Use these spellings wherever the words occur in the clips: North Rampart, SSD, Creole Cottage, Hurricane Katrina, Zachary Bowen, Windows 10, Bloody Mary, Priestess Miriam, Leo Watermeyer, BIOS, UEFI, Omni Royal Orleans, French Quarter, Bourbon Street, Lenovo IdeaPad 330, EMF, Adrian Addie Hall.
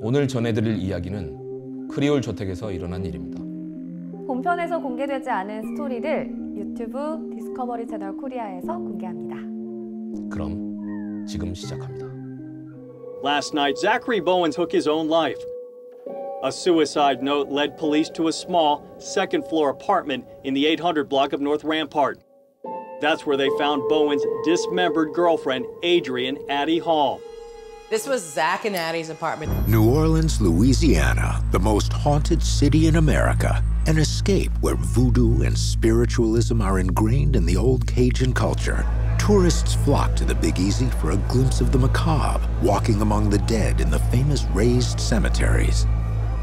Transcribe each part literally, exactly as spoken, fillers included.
오늘 전해드릴 이야기는 크리올 저택에서 일어난 일입니다. 본편에서 공개되지 않은 스토리를 유튜브 디스커버리 채널 코리아에서 공개합니다. 그럼 지금 시작합니다. Last night, Zachary Bowen took his own life. A suicide note led police to a small second-floor apartment in the eight hundred block of North Rampart. That's where they found Bowen's dismembered girlfriend, Adrian Addie Hall. This was Zach and Addie's apartment. New Orleans, Louisiana, the most haunted city in America, an escape where voodoo and spiritualism are ingrained in the old Cajun culture. Tourists flock to the Big Easy for a glimpse of the macabre, walking among the dead in the famous raised cemeteries.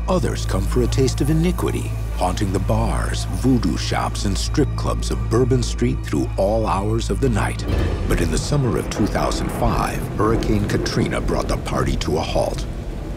Others come for a taste of iniquity, haunting the bars, voodoo shops, and strip clubs of Bourbon Street through all hours of the night. But in the summer of two thousand five, Hurricane Katrina brought the party to a halt.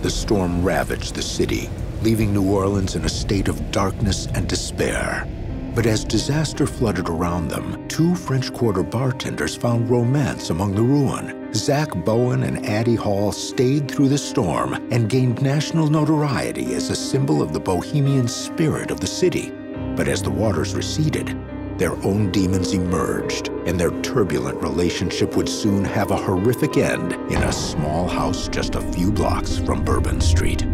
The storm ravaged the city, leaving New Orleans in a state of darkness and despair. But as disaster flooded around them, two French Quarter bartenders found romance among the ruin. Zach Bowen and Addie Hall stayed through the storm and gained national notoriety as a symbol of the bohemian spirit of the city. But as the waters receded, their own demons emerged, and their turbulent relationship would soon have a horrific end in a small house just a few blocks from Bourbon Street.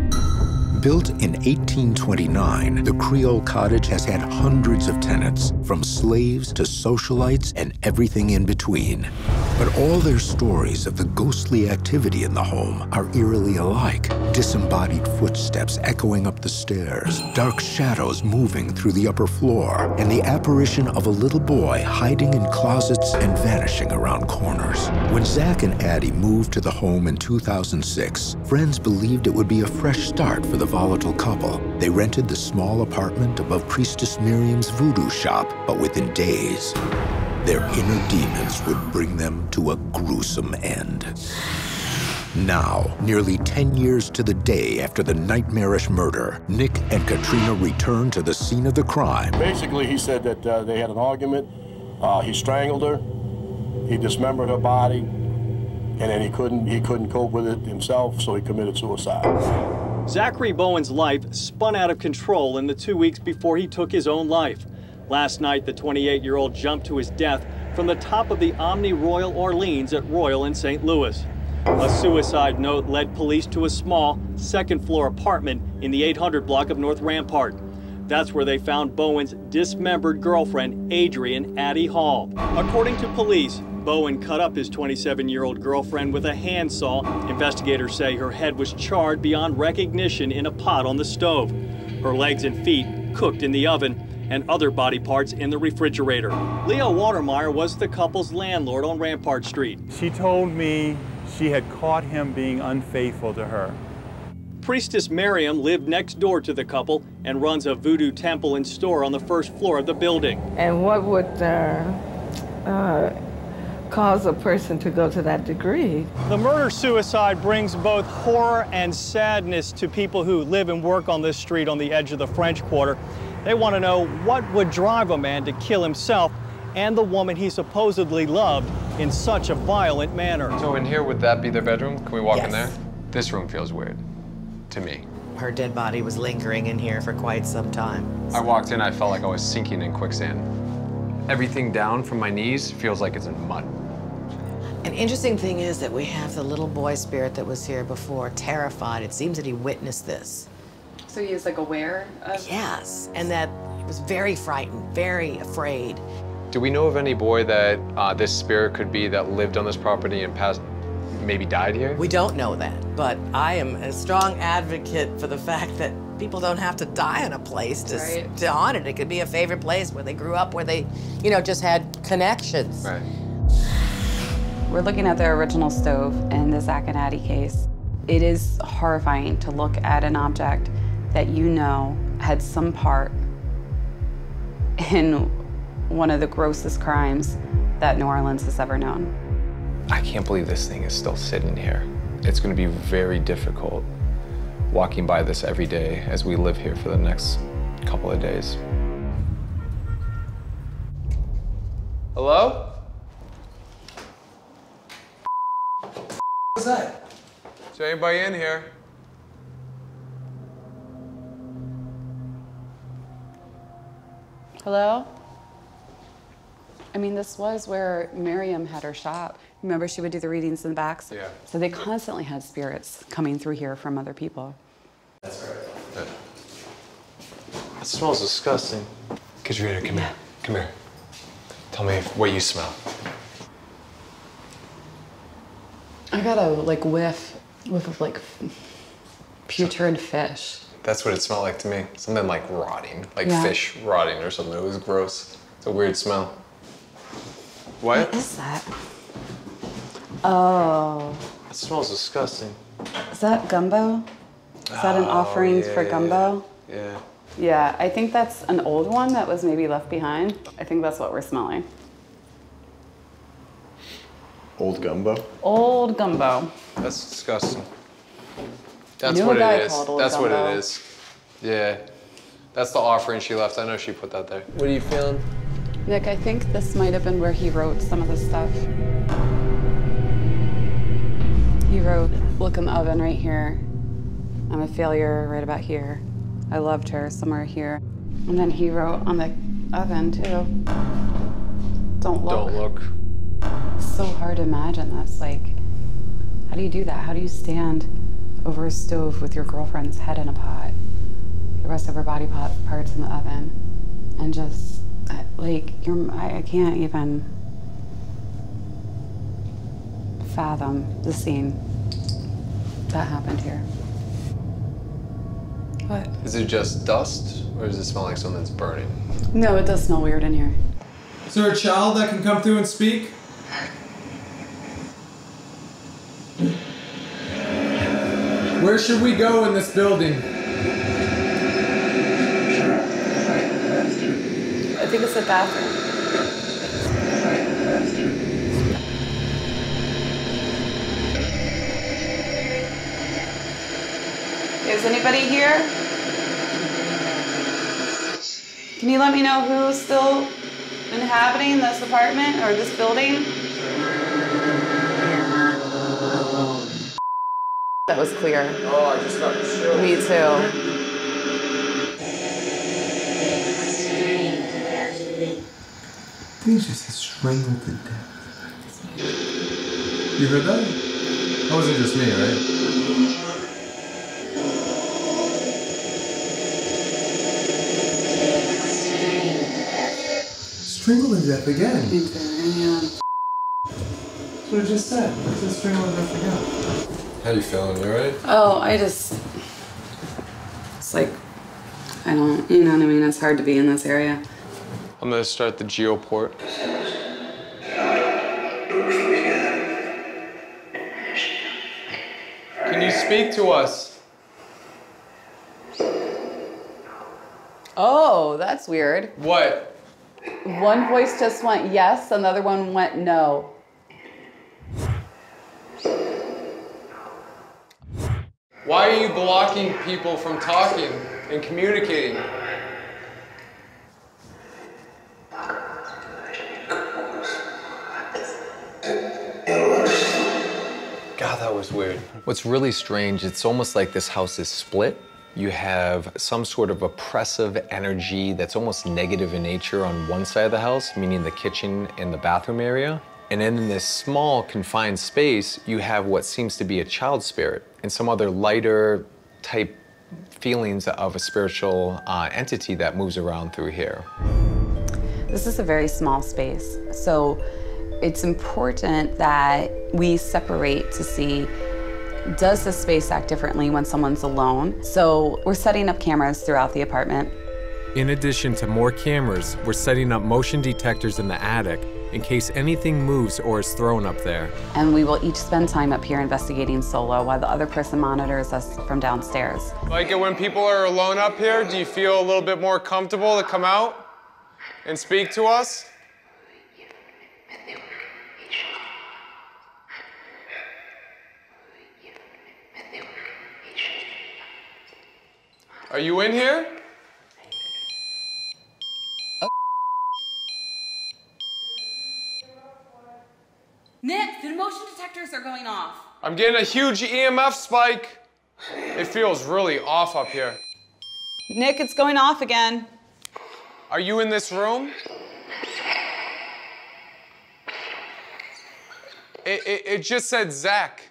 Built in eighteen twenty-nine, the Creole Cottage has had hundreds of tenants, from slaves to socialites and everything in between. But all their stories of the ghostly activity in the home are eerily alike. Disembodied footsteps echoing up the stairs, dark shadows moving through the upper floor, and the apparition of a little boy hiding in closets and vanishing around corners. When Zach and Addie moved to the home in two thousand six, friends believed it would be a fresh start for the volatile couple. They rented the small apartment above Priestess Miriam's voodoo shop, but within days, their inner demons would bring them to a gruesome end. Now, nearly ten years to the day after the nightmarish murder, Nick and Katrina returned to the scene of the crime. Basically, he said that uh, they had an argument. Uh, he strangled her, he dismembered her body, and then he couldn't, he couldn't cope with it himself, so he committed suicide. Zachary Bowen's life spun out of control in the two weeks before he took his own life. Last night, the twenty-eight-year-old jumped to his death from the top of the Omni Royal Orleans at Royal in Saint Louis. A suicide note led police to a small second-floor apartment in the eight hundred block of North Rampart. That's where they found Bowen's dismembered girlfriend, Adrian Addie Hall. According to police, Bowen cut up his twenty-seven-year-old girlfriend with a handsaw. Investigators say her head was charred beyond recognition in a pot on the stove, her legs and feet cooked in the oven, and other body parts in the refrigerator. Leo Watermeyer was the couple's landlord on Rampart Street. She told me she had caught him being unfaithful to her. Priestess Miriam lived next door to the couple and runs a voodoo temple and store on the first floor of the building. And what would uh, uh, cause a person to go to that degree? The murder-suicide brings both horror and sadness to people who live and work on this street on the edge of the French Quarter. They want to know what would drive a man to kill himself and the woman he supposedly loved in such a violent manner. So in here, would that be their bedroom? Can we walk yes. in there? This room feels weird. To me. Her dead body was lingering in here for quite some time. I walked in, I felt like I was sinking in quicksand. Everything down from my knees feels like it's in mud. An interesting thing is that we have the little boy spirit that was here before, terrified. It seems that he witnessed this. So he is like aware of? Yes, and that he was very frightened, very afraid. Do we know of any boy that uh, this spirit could be that lived on this property and passed? Maybe died here? We don't know that, but I am a strong advocate for the fact that people don't have to die in a place to, right. to haunt it. It could be a favorite place where they grew up, where they, you know, just had connections. Right. We're looking at their original stove in the Zach and Addie case. It is horrifying to look at an object that you know had some part in one of the grossest crimes that New Orleans has ever known. I can't believe this thing is still sitting here. It's going to be very difficult walking by this every day as we live here for the next couple of days. Hello? What's that? Is there anybody in here? Hello? I mean, this was where Miriam had her shop. Remember, she would do the readings in the backs? Yeah. So they constantly had spirits coming through here from other people. That's right. That, that smells disgusting. Katrina, come yeah. here. Come here. Tell me what you smell. I got a, like, whiff, whiff of, like, putrid fish. That's what it smelled like to me. Something like rotting, like yeah. fish rotting or something. It was gross. It's a weird smell. What? What is that? Oh. That smells disgusting. Is that gumbo? Is that an oh, offerings yeah, for gumbo? Yeah, yeah. Yeah, I think that's an old one that was maybe left behind. I think that's what we're smelling. Old gumbo? Old gumbo. That's disgusting. That's what it is. That's what it is. Yeah. That's the offering she left. I know she put that there. What are you feeling? Nick, I think this might have been where he wrote some of the stuff. He wrote, look in the oven right here. I'm a failure right about here. I loved her somewhere here. And then he wrote on the oven too. Don't look. Don't look. It's so hard to imagine this. Like, how do you do that? How do you stand over a stove with your girlfriend's head in a pot, the rest of her body pot parts in the oven, and just, like, you're, I, I can't even fathom the scene that happened here. What? Is it just dust, or does it smell like something's burning? No, it does smell weird in here. Is there a child that can come through and speak? Where should we go in this building? I think it's the bathroom. Is anybody here? Can you let me know who's still inhabiting this apartment or this building? That was clear. Oh, I just got chills. Me too. Things just get strangled to death. You heard that? That wasn't just me, right? Strangled to death again. That's what I just said. I said strangled to death again. How you feeling? You alright? Oh, I just... It's like, I don't... You know what I mean? It's hard to be in this area. I'm gonna start the geoport. Can you speak to us? Oh, that's weird. What? One voice just went yes, another one went no. Why are you blocking people from talking and communicating? God, that was weird. What's really strange, it's almost like this house is split. You have some sort of oppressive energy that's almost negative in nature on one side of the house, meaning the kitchen and the bathroom area. And then in this small, confined space, you have what seems to be a child spirit and some other lighter type feelings of a spiritual uh, entity that moves around through here. This is a very small space, so it's important that we separate to see, does this space act differently when someone's alone? So we're setting up cameras throughout the apartment. In addition to more cameras, we're setting up motion detectors in the attic in case anything moves or is thrown up there. And we will each spend time up here investigating solo while the other person monitors us from downstairs. Like it when people are alone up here, do you feel a little bit more comfortable to come out and speak to us? Are you in here? Nick, the motion detectors are going off. I'm getting a huge E M F spike. It feels really off up here. Nick, it's going off again. Are you in this room? It, it, it just said Zach.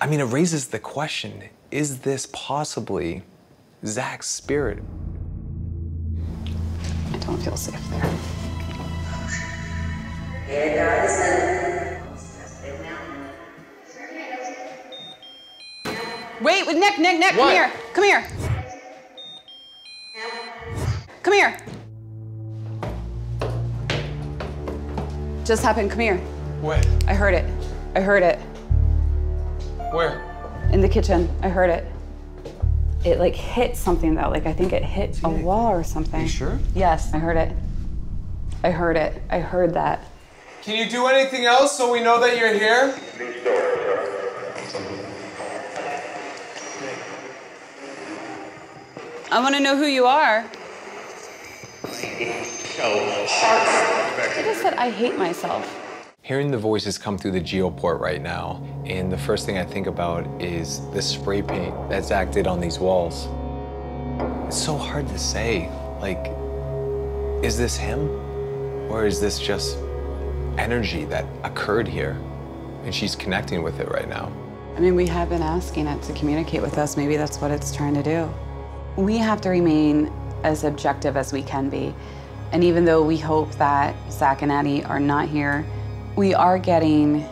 I mean, it raises the question, is this possibly Zach's spirit? I don't feel safe there. Wait, with Nick, Nick, Nick, come here, come here. Come here. Just happened, come here. What? I heard it, I heard it. Where? In the kitchen, I heard it. It like hit something though, like I think it hit a wall or something. You sure? Yes, I heard it. I heard it, I heard that. Can you do anything else so we know that you're here? I want to know who you are. I just said I hate myself. Hearing the voices come through the geoport right now, and the first thing I think about is the spray paint that Zach did on these walls. It's so hard to say, like, is this him? Or is this just energy that occurred here? And she's connecting with it right now. I mean, we have been asking it to communicate with us. Maybe that's what it's trying to do. We have to remain as objective as we can be. And even though we hope that Zach and Addie are not here, we are getting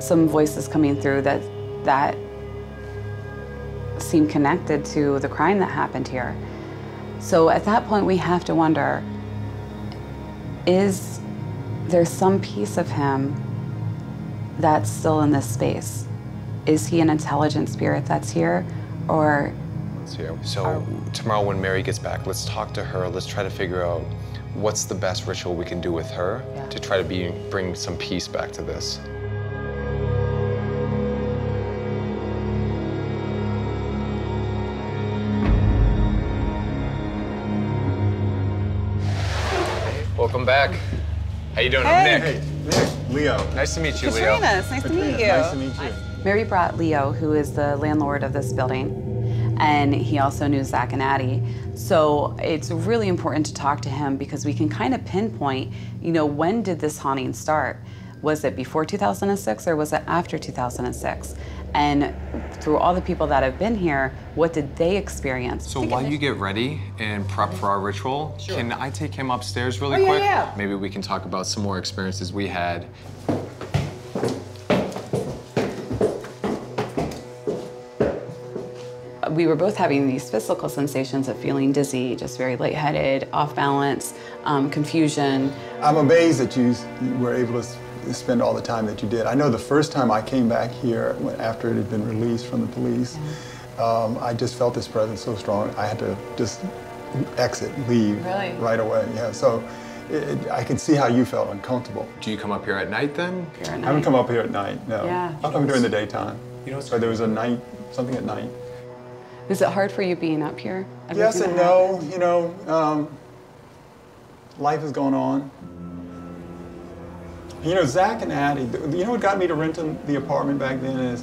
some voices coming through that that seem connected to the crime that happened here. So at that point, we have to wonder, is there some piece of him that's still in this space? Is he an intelligent spirit that's here, or? So are, tomorrow when Mary gets back, let's talk to her, let's try to figure out what's the best ritual we can do with her yeah. to try to be, bring some peace back to this. Welcome back. How you doing? Hey. I'm Nick. Hey, Nick. Leo. Nice to meet you, Katrina. Leo. Nice to Katrina. meet you. Nice to meet you. Mary brought Leo, who is the landlord of this building, and he also knew Zach and Addie. So it's really important to talk to him because we can kind of pinpoint, you know, when did this haunting start? Was it before two thousand six or was it after two thousand six? And through all the people that have been here, what did they experience? So while you get ready and prep for our ritual, sure. can I take him upstairs really oh, quick? Yeah, yeah. Maybe we can talk about some more experiences we had. We were both having these physical sensations of feeling dizzy, just very lightheaded, off balance, um, confusion. I'm amazed that you were able to spend all the time that you did. I know the first time I came back here, after it had been released from the police, um, I just felt this presence so strong, I had to just exit, leave really? right away. Yeah, so it, I can see how you felt uncomfortable. Do you come up here at night then? Here at night. I haven't come up here at night, no. Yeah. I come during the daytime. You know, so there was a night, something at night. Is it hard for you being up here? Everything yes and no, you know, um, life has gone on. You know, Zach and Addie, you know what got me to rent them the apartment back then is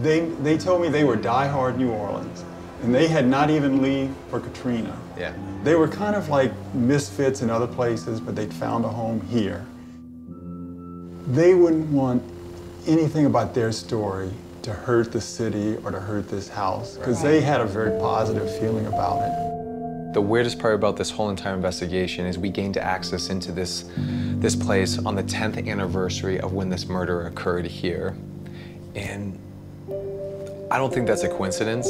they, they told me they were diehard New Orleans and they had not even leave for Katrina. Yeah. They were kind of like misfits in other places, but they'd found a home here. They wouldn't want anything about their story to hurt the city or to hurt this house, because they had a very positive feeling about it. The weirdest part about this whole entire investigation is we gained access into this, this place on the tenth anniversary of when this murder occurred here. And I don't think that's a coincidence.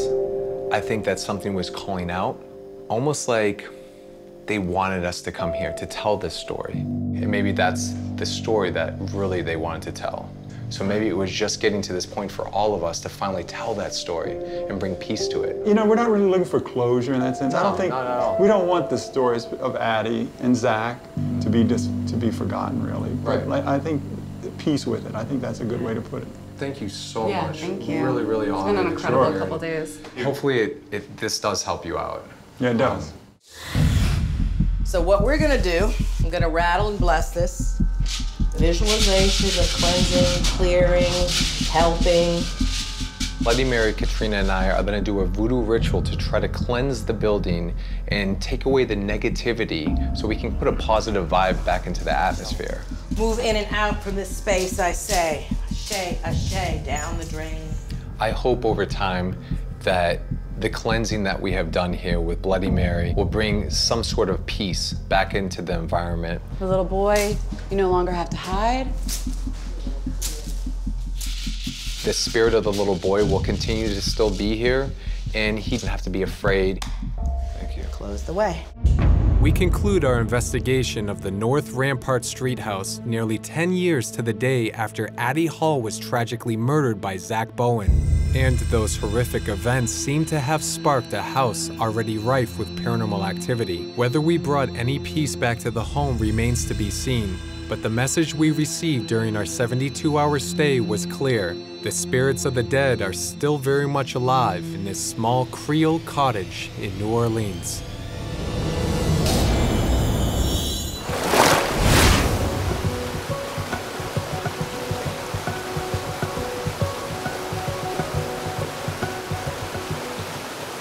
I think that something was calling out, almost like they wanted us to come here to tell this story. And maybe that's the story that really they wanted to tell. So maybe it was just getting to this point for all of us to finally tell that story and bring peace to it. You know, we're not really looking for closure in that sense. No, I don't think not at all. We don't want the stories of Addie and Zach to be just to be forgotten, really. Right. But I think peace with it. I think that's a good way to put it. Thank you so yeah, much. Thank you. Really, really it's honored. It's been an incredible sure. couple days. Hopefully, it, it this does help you out. Yeah, it does. So what we're gonna do? I'm gonna rattle and bless this. Visualizations of cleansing, clearing, helping. Bloody Mary, Katrina, and I are gonna do a voodoo ritual to try to cleanse the building and take away the negativity so we can put a positive vibe back into the atmosphere. Move in and out from this space, I say. Ashe, ashe, down the drain. I hope over time that the cleansing that we have done here with Bloody Mary will bring some sort of peace back into the environment. For little boy, you no longer have to hide. The spirit of the little boy will continue to still be here, and he doesn't have to be afraid. Thank you. Close the way. We conclude our investigation of the North Rampart Street House nearly ten years to the day after Addie Hall was tragically murdered by Zach Bowen. And those horrific events seem to have sparked a house already rife with paranormal activity. Whether we brought any peace back to the home remains to be seen, but the message we received during our seventy-two hour stay was clear. The spirits of the dead are still very much alive in this small Creole cottage in New Orleans.